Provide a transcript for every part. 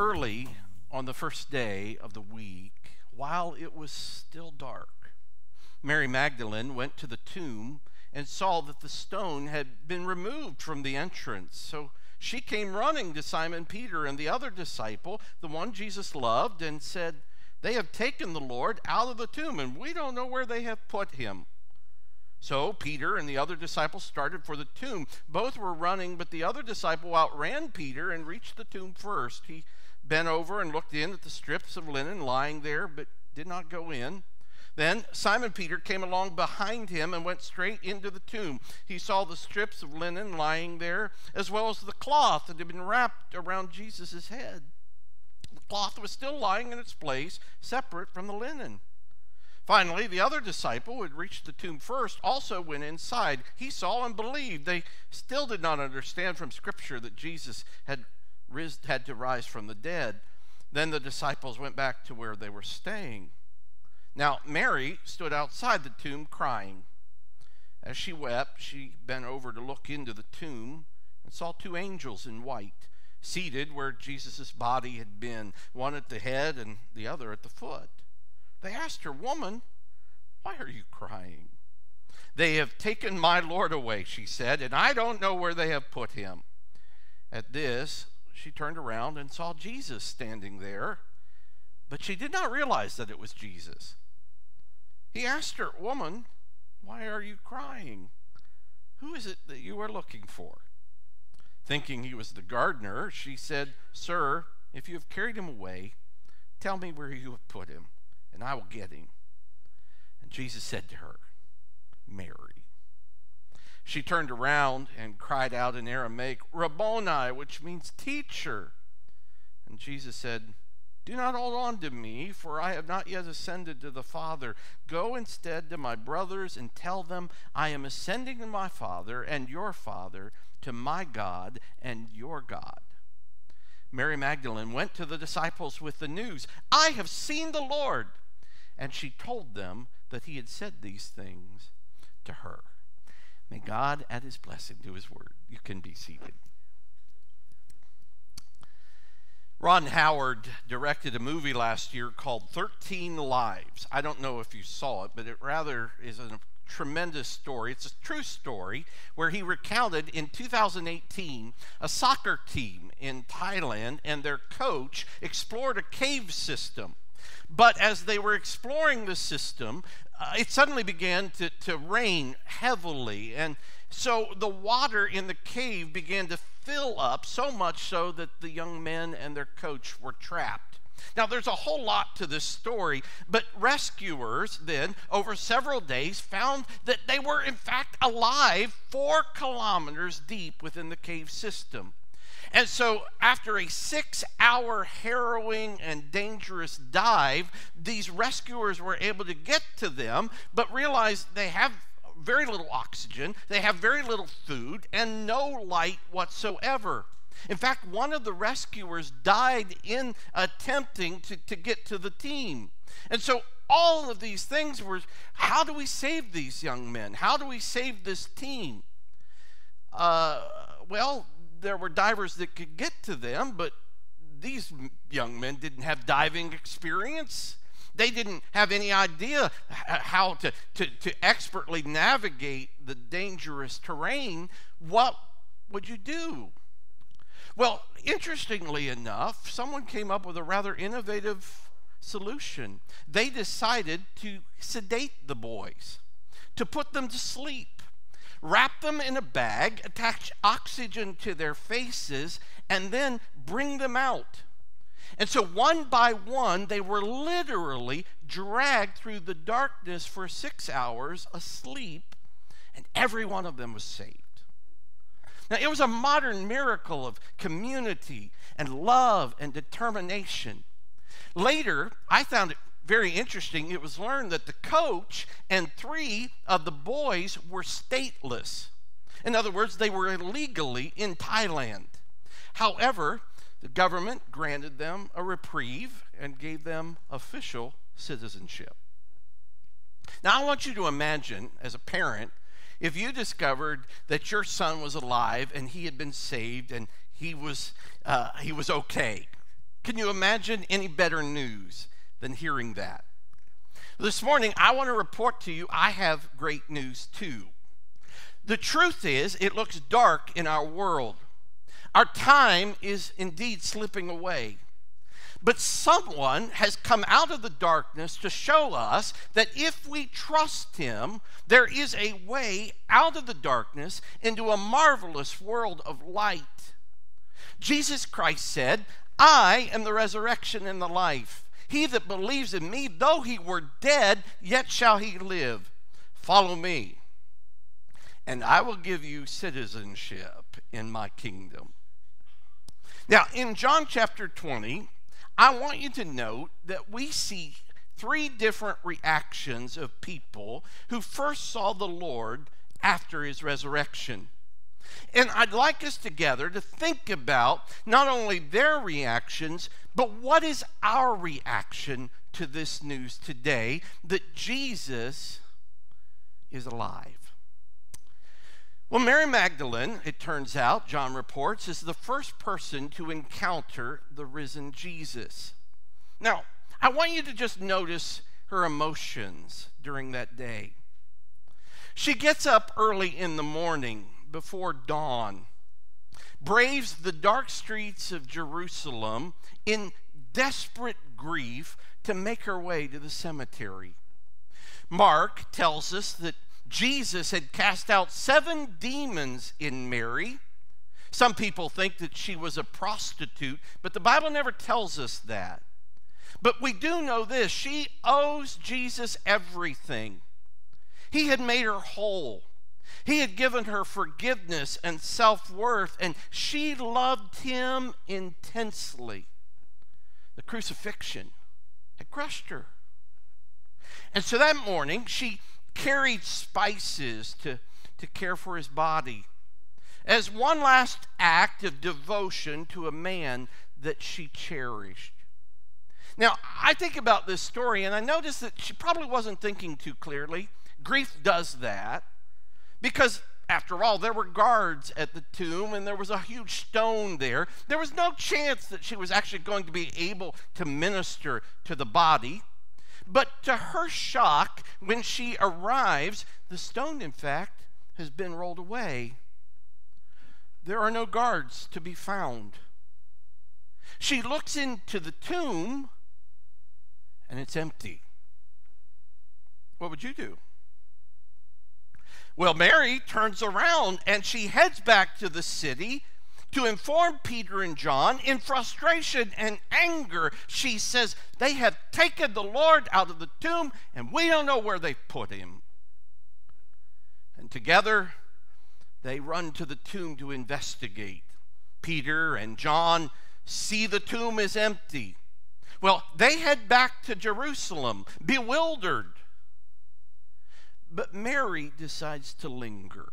Early on the first day of the week, while it was still dark, Mary Magdalene went to the tomb and saw that the stone had been removed from the entrance. So she came running to Simon Peter and the other disciple, the one Jesus loved, and said, "They have taken the Lord out of the tomb, and we don't know where they have put him." So Peter and the other disciple started for the tomb. Both were running, but the other disciple outran Peter and reached the tomb first. He bent over and looked in at the strips of linen lying there, but did not go in. Then Simon Peter came along behind him and went straight into the tomb. He saw the strips of linen lying there, as well as the cloth that had been wrapped around Jesus' head. The cloth was still lying in its place, separate from the linen. Finally, the other disciple who had reached the tomb first also went inside. He saw and believed. They still did not understand from Scripture that Jesus had to rise from the dead. Then the disciples went back to where they were staying. Now, Mary stood outside the tomb crying. As she wept, she bent over to look into the tomb and saw two angels in white, seated where Jesus' body had been, one at the head and the other at the foot. They asked her, "Woman, why are you crying?" "They have taken my Lord away," she said, "and I don't know where they have put him." At this, she turned around and saw Jesus standing there, but she did not realize that it was Jesus. He asked her, "Woman, why are you crying? Who is it that you are looking for?" Thinking he was the gardener, she said, "Sir, if you have carried him away, tell me where you have put him, and I will get him." And Jesus said to her, "Mary." She turned around and cried out in Aramaic, "Rabboni," which means teacher. And Jesus said, "Do not hold on to me, for I have not yet ascended to the Father. Go instead to my brothers and tell them, I am ascending to my Father and your Father, to my God and your God." Mary Magdalene went to the disciples with the news, "I have seen the Lord." And she told them that he had said these things to her. May God add his blessing to his word. You can be seated. Ron Howard directed a movie last year called 13 Lives. I don't know if you saw it, but it rather is a tremendous story. It's a true story where he recounted in 2018 a soccer team in Thailand and their coach explored a cave system. But as they were exploring the system, it suddenly began to rain heavily, and so the water in the cave began to fill up, so much so that the young men and their coach were trapped. Now, there's a whole lot to this story, but rescuers then, over several days, found that they were, in fact, alive 4 kilometers deep within the cave system. And so after a 6-hour harrowing and dangerous dive, these rescuers were able to get to them, but realized they have very little oxygen, they have very little food, and no light whatsoever. In fact, one of the rescuers died in attempting to get to the team. And so all of these things were, how do we save these young men? How do we save this team? Well, there were divers that could get to them, but these young men didn't have diving experience. They didn't have any idea how to expertly navigate the dangerous terrain. What would you do? Well, interestingly enough, someone came up with a rather innovative solution. They decided to sedate the boys, to put them to sleep, wrap them in a bag, attach oxygen to their faces, and then bring them out. And so one by one, they were literally dragged through the darkness for 6 hours asleep, and every one of them was saved. Now, it was a modern miracle of community and love and determination. Later, I found it very interesting, it was learned that the coach and 3 of the boys were stateless. In other words, they were illegally in Thailand. However, the government granted them a reprieve and gave them official citizenship. Now, I want you to imagine, as a parent, if you discovered that your son was alive and he had been saved and he was okay. Can you imagine any better news than hearing that? This morning, I want to report to you I have great news too. The truth is, it looks dark in our world. Our time is indeed slipping away. But someone has come out of the darkness to show us that if we trust him, there is a way out of the darkness into a marvelous world of light. Jesus Christ said, "I am the resurrection and the life. He that believes in me, though he were dead, yet shall he live. Follow me, and I will give you citizenship in my kingdom." Now, in John chapter 20, I want you to note that we see three different reactions of people who first saw the Lord after his resurrection. And I'd like us together to think about not only their reactions, but what is our reaction to this news today that Jesus is alive? Well, Mary Magdalene, it turns out, John reports, is the first person to encounter the risen Jesus. Now, I want you to just notice her emotions during that day. She gets up early in the morning before dawn, braves the dark streets of Jerusalem in desperate grief to make her way to the cemetery. Mark tells us that Jesus had cast out 7 demons in Mary. Some people think that she was a prostitute, but the Bible never tells us that. But we do know this: she owes Jesus everything. He had made her whole. He had given her forgiveness and self-worth, and she loved him intensely. The crucifixion had crushed her. And so that morning, she carried spices to care for his body as one last act of devotion to a man that she cherished. Now, I think about this story, and I notice that she probably wasn't thinking too clearly. Grief does that, because, after all, there were guards at the tomb, and there was a huge stone there. There was no chance that she was actually going to be able to minister to the body. But to her shock, when she arrives, the stone, in fact, has been rolled away. There are no guards to be found. She looks into the tomb, and it's empty. What would you do? Well, Mary turns around and she heads back to the city to inform Peter and John. In frustration and anger, she says, "They have taken the Lord out of the tomb, and we don't know where they put him." And together, they run to the tomb to investigate. Peter and John see the tomb is empty. Well, they head back to Jerusalem, bewildered. But Mary decides to linger.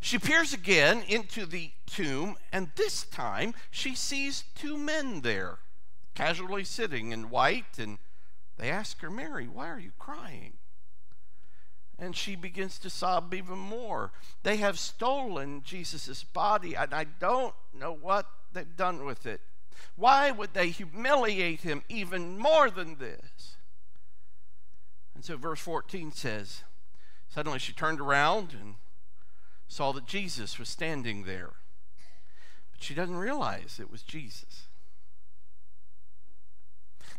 She peers again into the tomb, and this time she sees 2 men there, casually sitting in white, and they ask her, "Mary, why are you crying?" And she begins to sob even more. "They have stolen Jesus' body, and I don't know what they've done with it. Why would they humiliate him even more than this?" And so verse 14 says, "Suddenly she turned around and saw that Jesus was standing there. But she doesn't realize it was Jesus."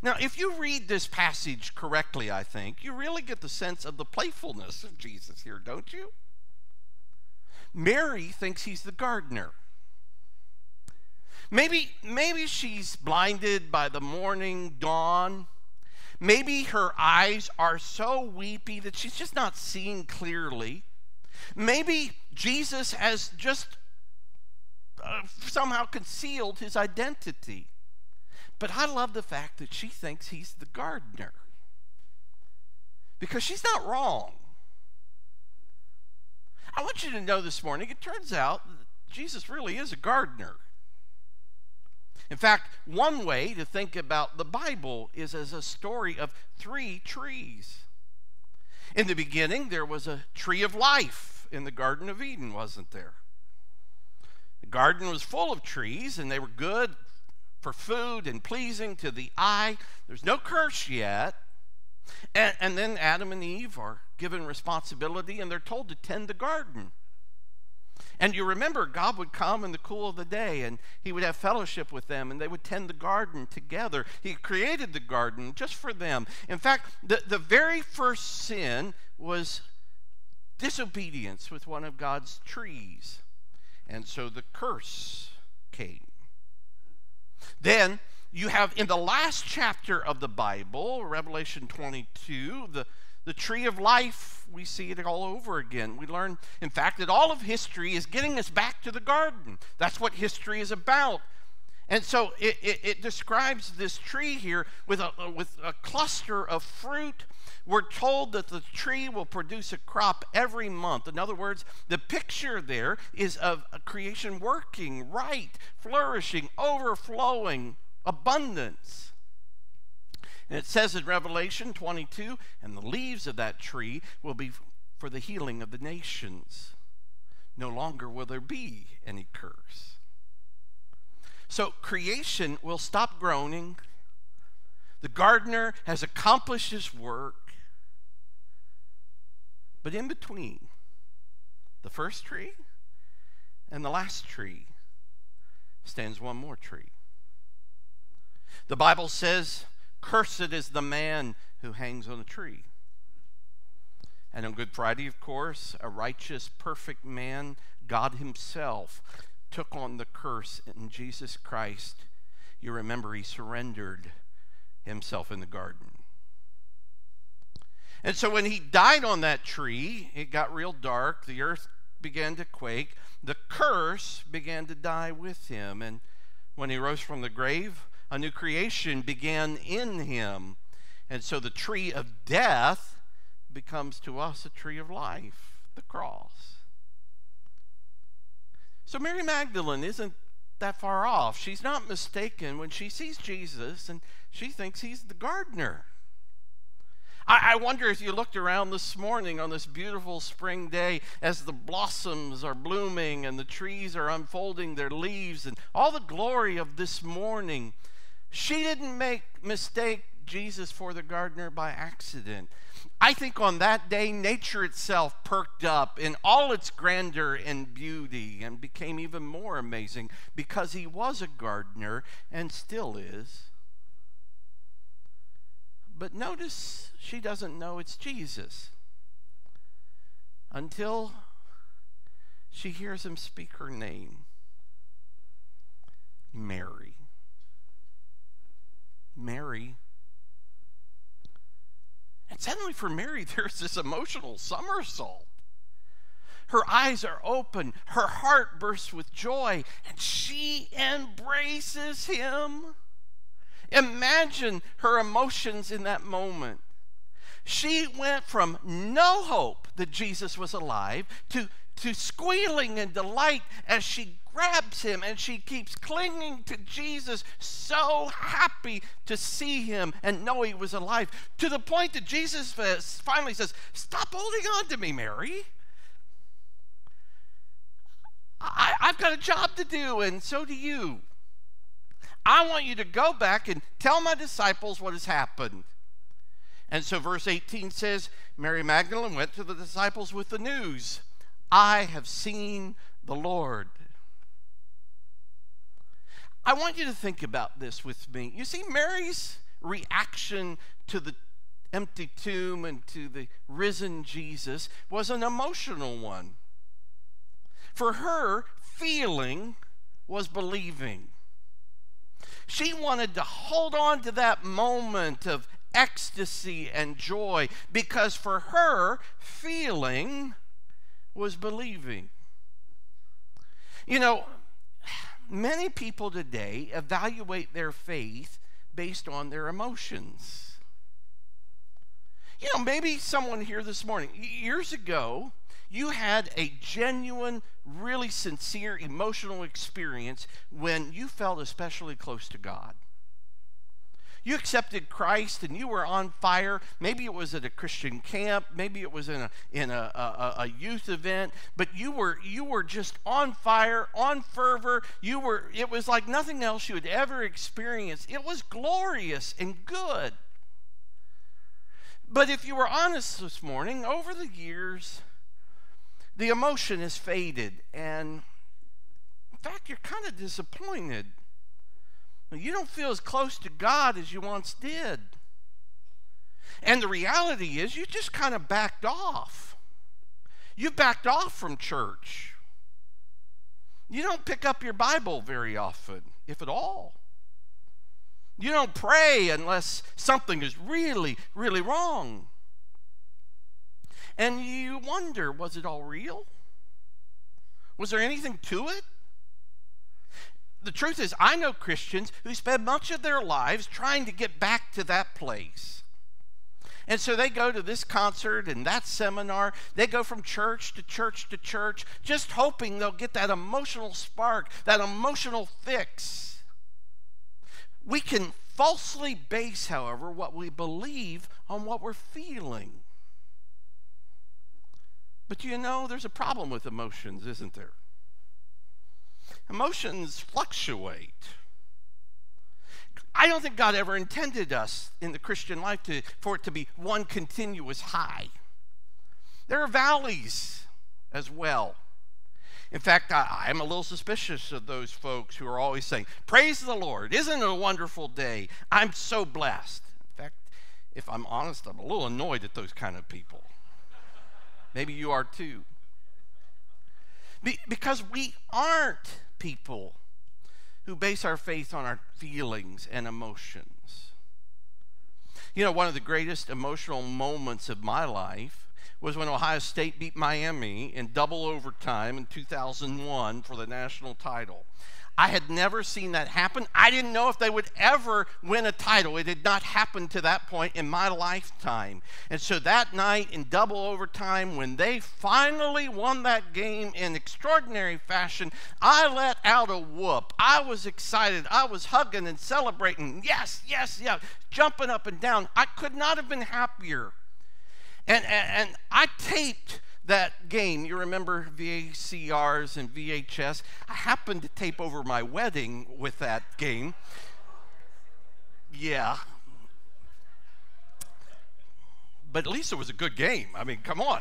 Now, if you read this passage correctly, I think, you really get the sense of the playfulness of Jesus here, don't you? Mary thinks he's the gardener. Maybe she's blinded by the morning dawn. Maybe her eyes are so weepy that she's just not seeing clearly. Maybe Jesus has just somehow concealed his identity. But I love the fact that she thinks he's the gardener, because she's not wrong. I want you to know this morning, it turns out that Jesus really is a gardener. In fact, one way to think about the Bible is as a story of 3 trees. In the beginning, there was a tree of life in the Garden of Eden, wasn't there? garden was full of trees, and they were good for food and pleasing to the eye. There's no curse yet. And then Adam and Eve are given responsibility, and they're told to tend the garden. And you remember, God would come in the cool of the day, and he would have fellowship with them, and they would tend the garden together. He created the garden just for them. In fact, the very first sin was disobedience with one of God's trees. And so the curse came. Then you have in the last chapter of the Bible, Revelation 22, the tree of life, we see it all over again. We learn, in fact, that all of history is getting us back to the garden. That's what history is about. And so it describes this tree here with a cluster of fruit. We're told that the tree will produce a crop every month. In other words, the picture there is of a creation working, right, flourishing, overflowing, abundance. And it says in Revelation 22, and the leaves of that tree will be for the healing of the nations. No longer will there be any curse. So creation will stop groaning. The gardener has accomplished his work. But in between the first tree and the last tree stands one more tree. The Bible says, "Cursed is the man who hangs on a tree." And on Good Friday, of course, a righteous, perfect man, God himself, took on the curse in Jesus Christ. You remember, he surrendered himself in the garden. And so when he died on that tree, it got real dark. The earth began to quake. The curse began to die with him. And when he rose from the grave, a new creation began in him. And so the tree of death becomes to us a tree of life, the cross. So Mary Magdalene isn't that far off. She's not mistaken when she sees Jesus and she thinks he's the gardener. I wonder if you looked around this morning on this beautiful spring day as the blossoms are blooming and the trees are unfolding their leaves and all the glory of this morning. She didn't mistake Jesus for the gardener by accident. I think on that day, nature itself perked up in all its grandeur and beauty and became even more amazing because he was a gardener and still is. But notice she doesn't know it's Jesus until she hears him speak her name, Mary. Mary. And suddenly for Mary, there's this emotional somersault. Her eyes are open, her heart bursts with joy, and she embraces him. Imagine her emotions in that moment. She went from no hope that Jesus was alive to squealing in delight as she grabs him and she keeps clinging to Jesus, so happy to see him and know he was alive, to the point that Jesus finally says, "Stop holding on to me, Mary. I've got a job to do, and so do you. I want you to go back and tell my disciples what has happened." And so verse 18 says, Mary Magdalene went to the disciples with the news, "I have seen the Lord." I want you to think about this with me. You see, Mary's reaction to the empty tomb and to the risen Jesus was an emotional one. For her, feeling was believing. She wanted to hold on to that moment of ecstasy and joy because for her, feeling was believing. You know, many people today evaluate their faith based on their emotions. You know, maybe someone here this morning, years ago, you had a genuine, really sincere emotional experience when you felt especially close to God. You accepted Christ and you were on fire. Maybe it was at a Christian camp. Maybe it was in a youth event. But you were just on fire, on fervor. It was like nothing else you had ever experienced. It was glorious and good. But if you were honest this morning, over the years, the emotion has faded, and in fact, you're kind of disappointed. You don't feel as close to God as you once did. And the reality is you just kind of backed off. You've backed off from church. You don't pick up your Bible very often, if at all. You don't pray unless something is really, really wrong. And you wonder, was it all real? Was there anything to it? The truth is, I know Christians who spend much of their lives trying to get back to that place. And so they go to this concert and that seminar. They go from church to church to church, just hoping they'll get that emotional spark, that emotional fix. We can falsely base, however, what we believe on what we're feeling. But you know, there's a problem with emotions, isn't there? Emotions fluctuate. I don't think God ever intended us in the Christian life for it to be one continuous high. There are valleys as well. In fact, I'm a little suspicious of those folks who are always saying, "Praise the Lord, isn't it a wonderful day? I'm so blessed." In fact, if I'm honest, I'm a little annoyed at those kind of people. Maybe you are too. Because we aren't people who base our faith on our feelings and emotions. You know, one of the greatest emotional moments of my life was when Ohio State beat Miami in double overtime in 2001 for the national title. I had never seen that happen. I didn't know if they would ever win a title. It had not happened to that point in my lifetime. And so that night in double overtime, when they finally won that game in extraordinary fashion, I let out a whoop. I was excited. I was hugging and celebrating. Yes, yes, yes. Jumping up and down. I could not have been happier. And I taped that game. You remember VCRs and VHS. I happened to tape over my wedding with that game. Yeah. But at least it was a good game. I mean, come on.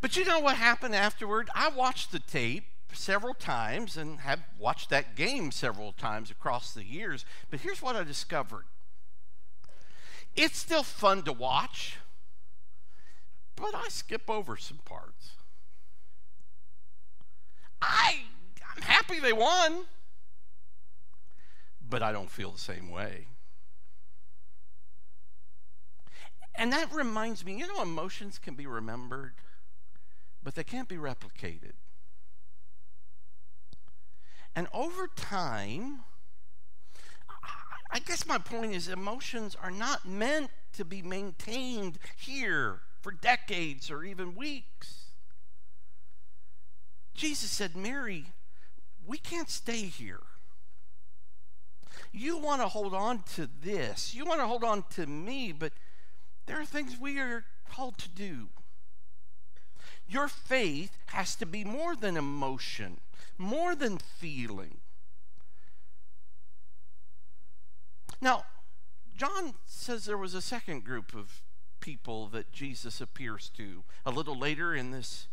But you know what happened afterward? I watched the tape several times and have watched that game several times across the years. But here's what I discovered. It's still fun to watch, but I skip over some parts. I'm happy they won, but I don't feel the same way. And that reminds me, you know, emotions can be remembered, but they can't be replicated. And over time, I guess my point is emotions are not meant to be maintained here for decades or even weeks. Jesus said, "Mary, we can't stay here. You want to hold on to this. You want to hold on to me, but there are things we are called to do. Your faith has to be more than emotion, more than feeling." Now, John says there was a second group of people that Jesus appears to. A little later in this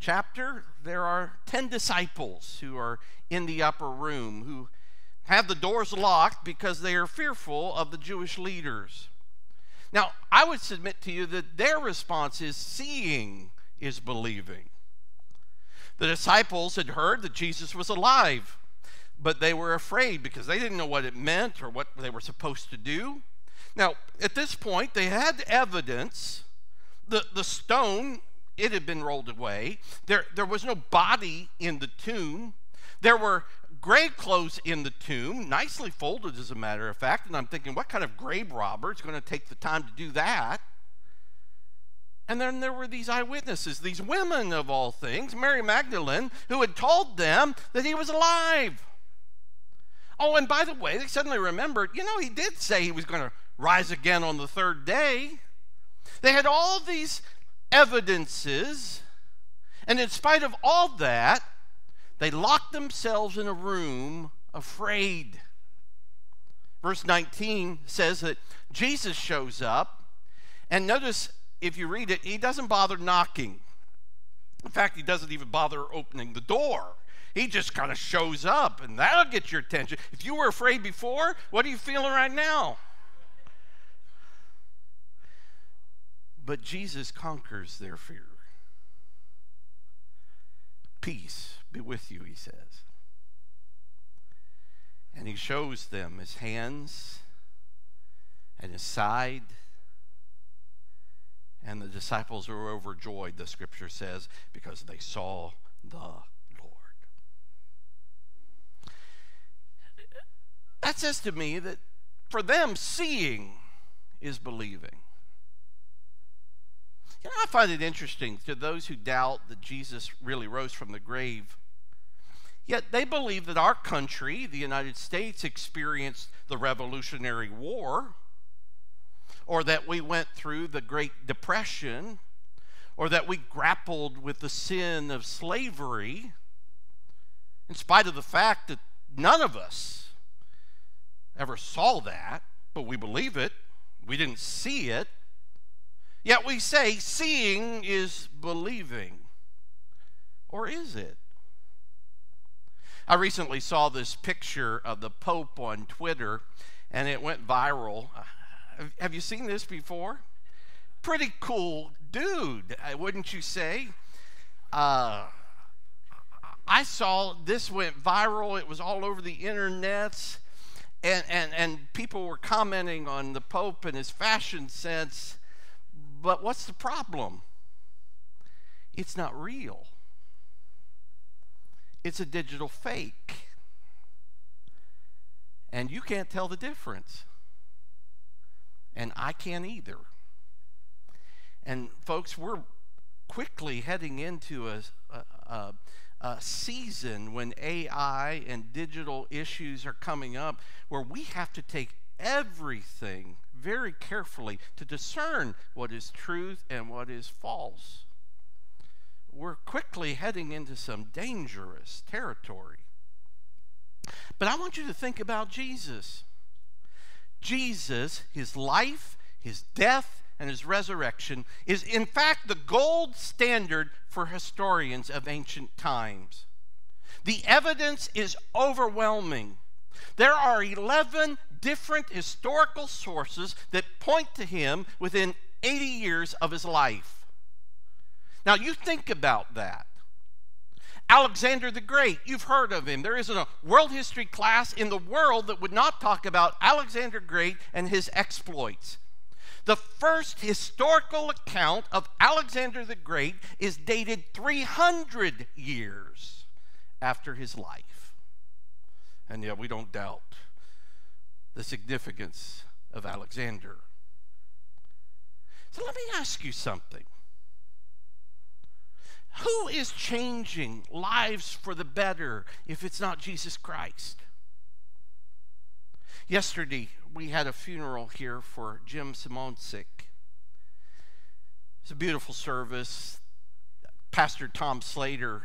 chapter, there are 10 disciples who are in the upper room, who have the doors locked because they are fearful of the Jewish leaders. Now, I would submit to you that their response is, seeing is believing. The disciples had heard that Jesus was alive, but they were afraid because they didn't know what it meant or what they were supposed to do. Now, at this point, they had evidence. The stone, it had been rolled away. There was no body in the tomb. There were grave clothes in the tomb, nicely folded as a matter of fact. And I'm thinking, what kind of grave robber is going to take the time to do that? And then there were these eyewitnesses, these women of all things, Mary Magdalene, who had told them that he was alive. Oh, and by the way, they suddenly remembered, you know, he did say he was going to rise again on the third day. They had all these evidences, and in spite of all that, they locked themselves in a room afraid. Verse 19 says that Jesus shows up, and notice if you read it, he doesn't bother knocking. In fact, he doesn't even bother opening the door. He just kind of shows up, and that'll get your attention. If you were afraid before, what are you feeling right now? But Jesus conquers their fear. Peace be with you, he says. And he shows them his hands and his side. And the disciples were overjoyed, the scripture says, because they saw the Lord. That says to me that for them, seeing is believing. You know, I find it interesting to those who doubt that Jesus really rose from the grave, yet they believe that our country, the United States, experienced the Revolutionary War, or that we went through the Great Depression, or that we grappled with the sin of slavery, in spite of the fact that none of us ever saw that, but we believe it. We didn't see it. Yet we say seeing is believing. Or is it? I recently saw this picture of the Pope on Twitter, and it went viral. Have you seen this before? Pretty cool dude, wouldn't you say? I saw this went viral. It was all over the internets, and people were commenting on the Pope and his fashion sense. But what's the problem? It's not real. It's a digital fake. And you can't tell the difference. And I can't either. And folks, we're quickly heading into a season when AI and digital issues are coming up where we have to take everything very carefully to discern what is truth and what is false. We're quickly heading into some dangerous territory. But I want you to think about Jesus. Jesus, his life, his death, and his resurrection is in fact the gold standard for historians of ancient times. The evidence is overwhelming. There are 11 different historical sources that point to him within 80 years of his life. Now you think about that. Alexander the Great, you've heard of him. There isn't a world history class in the world that would not talk about Alexander the Great and his exploits. The first historical account of Alexander the Great is dated 300 years after his life. And yet we don't doubt the significance of Alexander. So let me ask you something. Who is changing lives for the better if it's not Jesus Christ? Yesterday, we had a funeral here for Jim Simonsick. It's a beautiful service. Pastor Tom Slater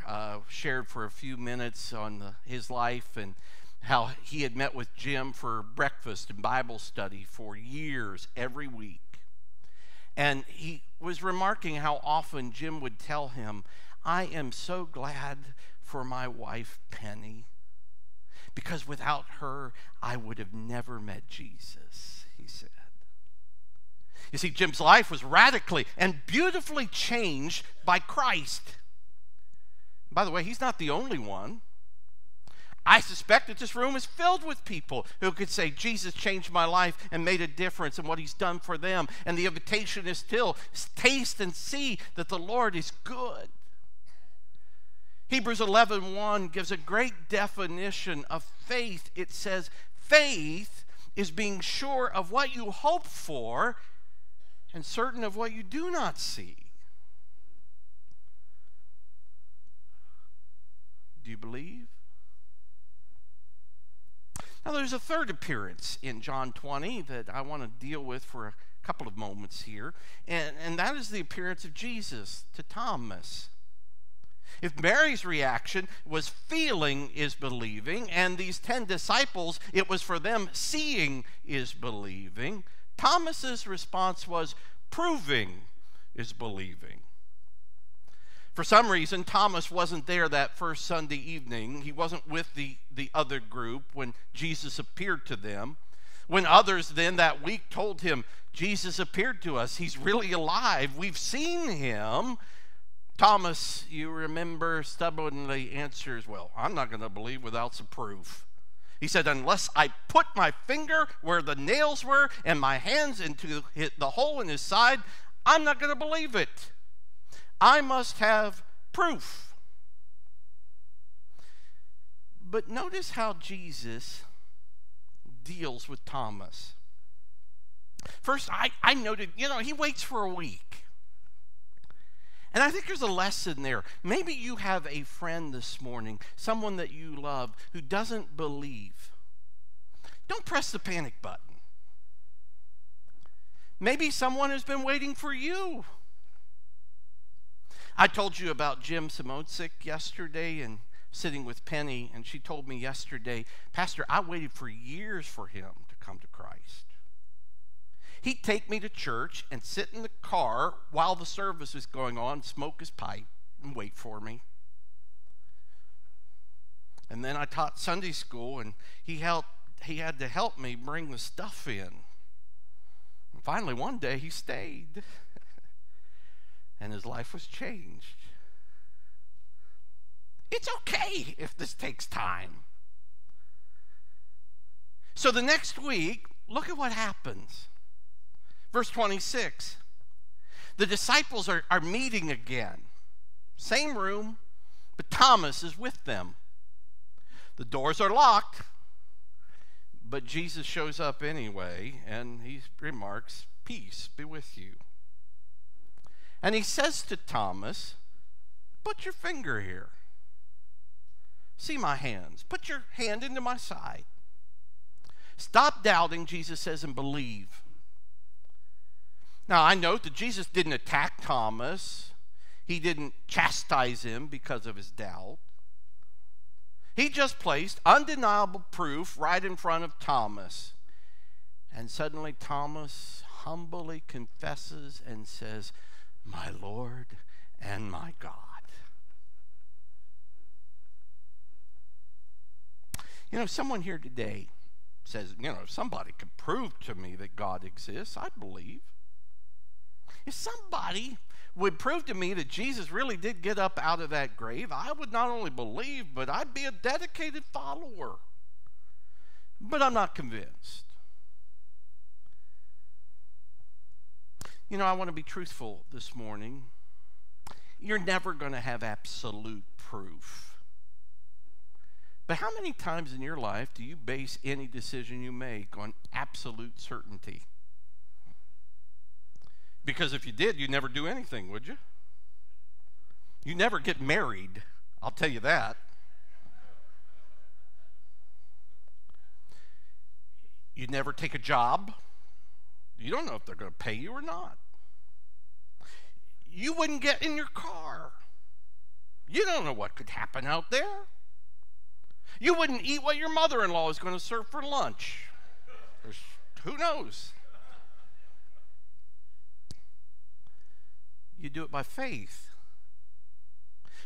shared for a few minutes on his life and how he had met with Jim for breakfast and Bible study for years every week. And he was remarking how often Jim would tell him, I am so glad for my wife, Penny, because without her, I would have never met Jesus, he said. You see, Jim's life was radically and beautifully changed by Christ. By the way, he's not the only one. I suspect that this room is filled with people who could say, Jesus changed my life and made a difference in what he's done for them. And the invitation is still, taste and see that the Lord is good. Hebrews 11:1 gives a great definition of faith. It says, faith is being sure of what you hope for and certain of what you do not see. Do you believe? Now, there's a third appearance in John 20 that I want to deal with for a couple of moments here, and that is the appearance of Jesus to Thomas. If Mary's reaction was feeling is believing, and these 10 disciples, it was for them seeing is believing, Thomas's response was proving is believing. For some reason, Thomas wasn't there that first Sunday evening. He wasn't with the other group when Jesus appeared to them. When others then that week told him, Jesus appeared to us. He's really alive. We've seen him. Thomas, you remember, stubbornly answers, well, I'm not going to believe without some proof. He said, unless I put my finger where the nails were and my hands into the hole in his side, I'm not going to believe it. I must have proof. But notice how Jesus deals with Thomas. First, I noted, he waits for a week. And I think there's a lesson there. Maybe you have a friend this morning, someone that you love, who doesn't believe. Don't press the panic button. Maybe someone has been waiting for you. I told you about Jim Simonsick yesterday and sitting with Penny, and she told me yesterday, Pastor, I waited for years for him to come to Christ. He'd take me to church and sit in the car while the service was going on, smoke his pipe, and wait for me. And then I taught Sunday school, and he had to help me bring the stuff in. And finally, one day, he stayed, and his life was changed. It's okay if this takes time. So the next week, look at what happens. Verse 26, the disciples are meeting again. Same room, but Thomas is with them. The doors are locked, but Jesus shows up anyway, and he remarks, peace be with you. And he says to Thomas, put your finger here. See my hands. Put your hand into my side. Stop doubting, Jesus says, and believe. Now, I note that Jesus didn't attack Thomas. He didn't chastise him because of his doubt. He just placed undeniable proof right in front of Thomas. And suddenly Thomas humbly confesses and says, my Lord and my God. Someone here today says, if somebody could prove to me that God exists, I'd believe. If somebody would prove to me that Jesus really did get up out of that grave, I would not only believe, but I'd be a dedicated follower. But I'm not convinced. I want to be truthful this morning. You're never going to have absolute proof. But how many times in your life do you base any decision you make on absolute certainty? Because if you did, you'd never do anything, would you? You never get married, I'll tell you that. You'd never take a job. You don't know if they're going to pay you or not. You wouldn't get in your car. You don't know what could happen out there. You wouldn't eat what your mother-in-law is going to serve for lunch. Who knows? You do it by faith.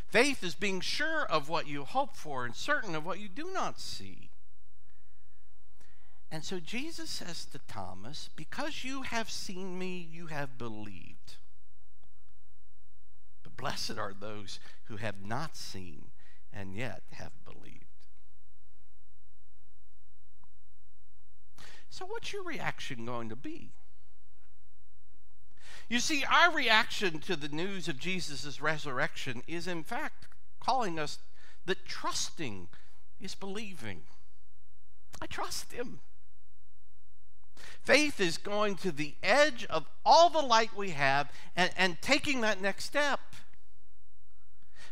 Faith is being sure of what you hope for and certain of what you do not see. And so Jesus says to Thomas, because you have seen me, you have believed. But blessed are those who have not seen and yet have believed. So what's your reaction going to be? You see, our reaction to the news of Jesus' resurrection is, in fact, calling us that trusting is believing. I trust him. Faith is going to the edge of all the light we have and taking that next step.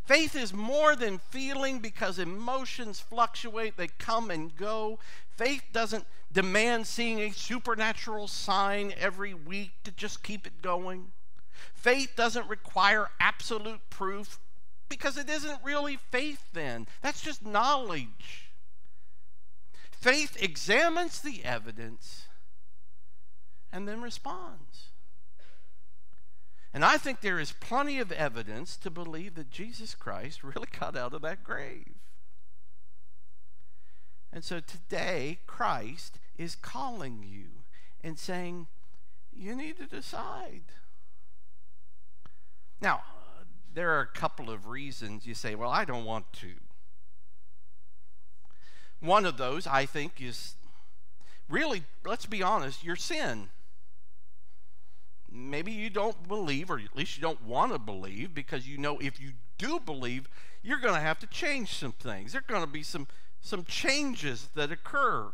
Faith is more than feeling, because emotions fluctuate, they come and go. Faith doesn't demand seeing a supernatural sign every week to just keep it going. Faith doesn't require absolute proof, because it isn't really faith then. That's just knowledge. Faith examines the evidence and then responds. And I think there is plenty of evidence to believe that Jesus Christ really got out of that grave. And so today, Christ is calling you and saying, you need to decide. Now, there are a couple of reasons you say, well, I don't want to. One of those, I think, is really, let's be honest, your sin. Maybe you don't believe, or at least you don't want to believe, because you know if you do believe, you're going to have to change some things. There are going to be some changes that occur.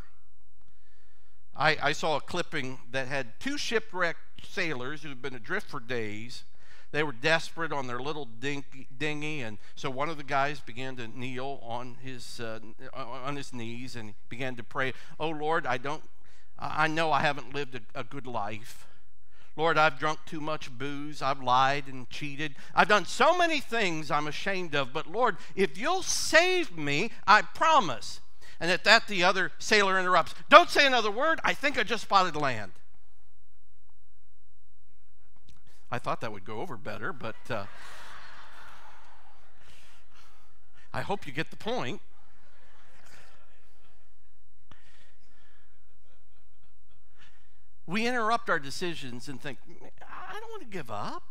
I saw a clipping that had two shipwrecked sailors who had been adrift for days. They were desperate on their little dinghy, and so one of the guys began to kneel on his knees and began to pray, "Oh Lord, I know I haven't lived a good life. Lord, I've drunk too much booze. I've lied and cheated. I've done so many things I'm ashamed of. But Lord, if you'll save me, I promise." And at that, the other sailor interrupts. "Don't say another word. I think I just spotted land." I thought that would go over better, but I hope you get the point. We interrupt our decisions and think, I don't want to give up.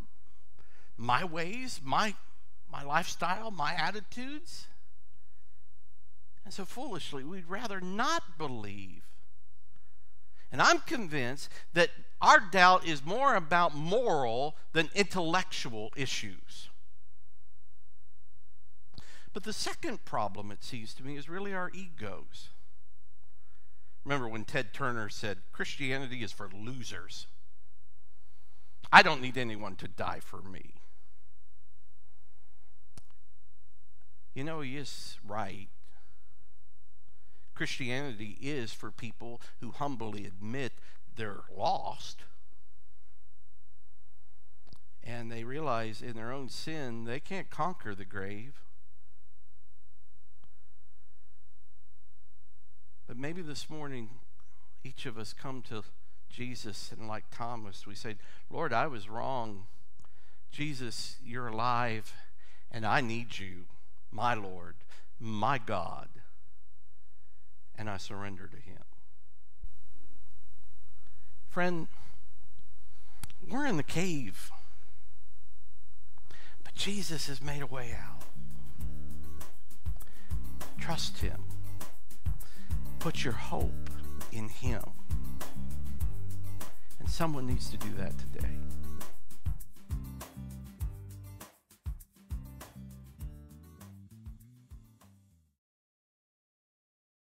My ways, my lifestyle, my attitudes. And so foolishly, we'd rather not believe. And I'm convinced that our doubt is more about moral than intellectual issues. But the second problem, it seems to me, is really our egos. Remember when Ted Turner said, "Christianity is for losers. I don't need anyone to die for me." You know, he is right. Christianity is for people who humbly admit they're lost, and they realize in their own sin they can't conquer the grave. But maybe this morning, each of us come to Jesus, and like Thomas, we say, "Lord, I was wrong. Jesus, you're alive, and I need you, my Lord, my God, and I surrender to him." Friend, we're in the cave, but Jesus has made a way out. Trust him. Put your hope in him. And someone needs to do that today.